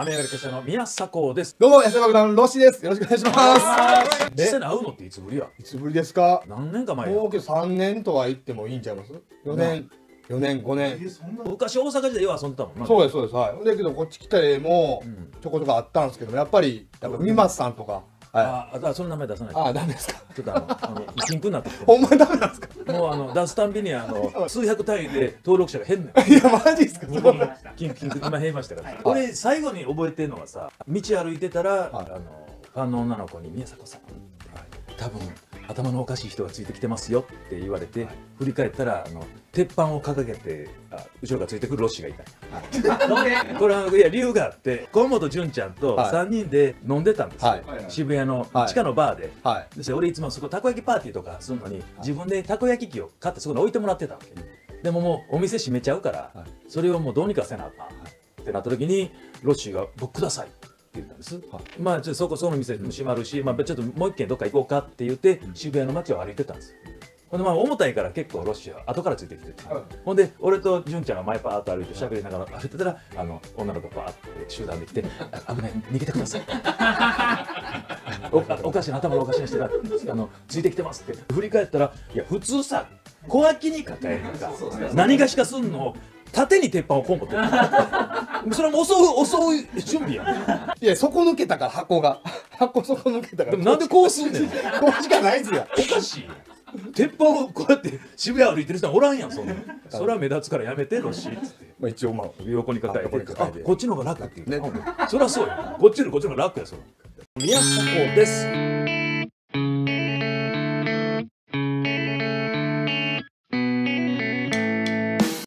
雨上がり決勝の宮迫です。どうも、野生爆弾ロッシーです。よろしくお願いします。実際に会うのっていつぶりや？いつぶりですか？何年か前や。もうけど3年とは言ってもいいんちゃいます？4年、4年、5年。昔大阪時代は遊んでたもんな。そうです、そうです。はい。だけどこっち来た絵もちょこちょこあったんですけども、やっぱり三松さんとか。あ、その名前出さない。あ、ダメですか。ちょっとピンクになってきて。ほんまにダメなんですか。もう出すたんびに数百単位で登録者が減んねん。いや、マジですか。今減りましたから。俺最後に覚えてるのはさ、道歩いてたらファンの女の子に宮迫さん、多分頭のおかしい人がついてきてますよって言われて、振り返ったら鉄板を掲げて後ろがついてくるロッシーがいた。これはいや理由があって、河本純ちゃんと3人で飲んでたんですよ、渋谷の地下のバーで。俺いつもそこたこ焼きパーティーとかするのに、自分でたこ焼き器を買ってそこに置いてもらってたわけ。でももうお店閉めちゃうから、それをもうどうにかせなあかんってなった時に、ロッシーが「僕ください」って言ったんです。まあちょっとその店も閉まるし、まあちょっともう一軒どっか行こうかって言って渋谷の街を歩いてたんです。ほんでまあ重たいから結構ロッシーは後からついてきてて、ほんで俺と純ちゃんが前パーッと歩いて喋りながら歩いてたら、女の子がパーッて集団で来て「危ない、逃げてください」おかしな頭のおかしな人がついてきてます」って振り返ったら、いや普通さ小脇に抱えるか何がしかすんのを縦に鉄板をこう持ってる。それも襲う準備や。いや、底抜けたから、箱底抜けたから。なんでこうすんねん。こうしかないですよ。おかしい。鉄板をこうやって渋谷歩いてる人はおらんやん、そんな。それは目立つからやめてロッシーっつって、まあ一応まあ横に抱えて、あ、こっちの方が楽っていうね。そりゃそうや。こっちの方が楽や。それ宮迫です。